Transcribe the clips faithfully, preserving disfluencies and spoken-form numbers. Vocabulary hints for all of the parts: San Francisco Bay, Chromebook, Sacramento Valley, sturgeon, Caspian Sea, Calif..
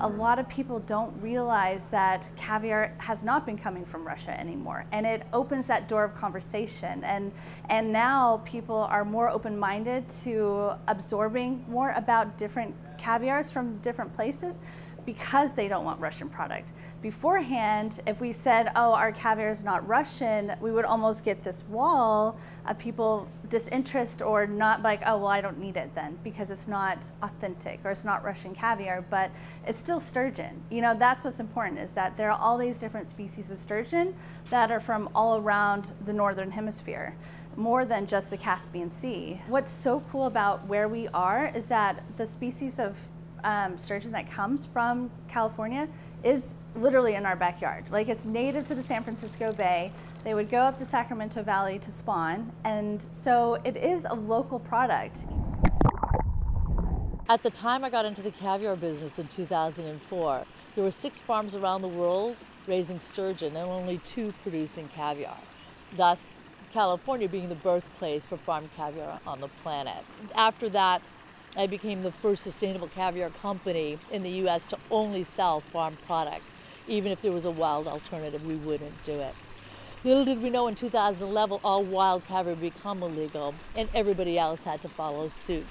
a lot of people don't realize that caviar has not been coming from Russia anymore, and it opens that door of conversation, and and now people are more open-minded to absorbing more about different caviars from different places, because they don't want Russian product. Beforehand, if we said, oh, our caviar is not Russian, we would almost get this wall of people disinterest, or not like, oh, well, I don't need it then because it's not authentic or it's not Russian caviar, but it's still sturgeon. You know, that's what's important, is that there are all these different species of sturgeon that are from all around the Northern Hemisphere, more than just the Caspian Sea. What's so cool about where we are is that the species of Um, sturgeon that comes from California is literally in our backyard. Like, it's native to the San Francisco Bay. They would go up the Sacramento Valley to spawn, and so it is a local product. At the time I got into the caviar business in two thousand four, there were six farms around the world raising sturgeon and only two producing caviar. Thus, California being the birthplace for farmed caviar on the planet. After that, I became the first sustainable caviar company in the U S to only sell farm product. Even if there was a wild alternative, we wouldn't do it. Little did we know in two thousand eleven, all wild caviar would become illegal, and everybody else had to follow suit.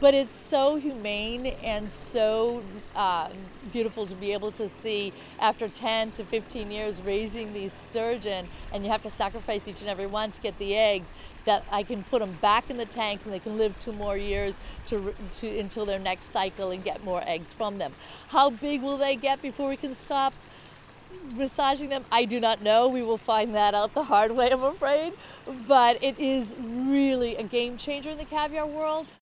But it's so humane and so uh, beautiful to be able to see, after ten to fifteen years raising these sturgeon, and you have to sacrifice each and every one to get the eggs, that I can put them back in the tanks and they can live two more years to, to, until their next cycle and get more eggs from them. How big will they get before we can stop massaging them? I do not know. We will find that out the hard way, I'm afraid. But it is really a game changer in the caviar world.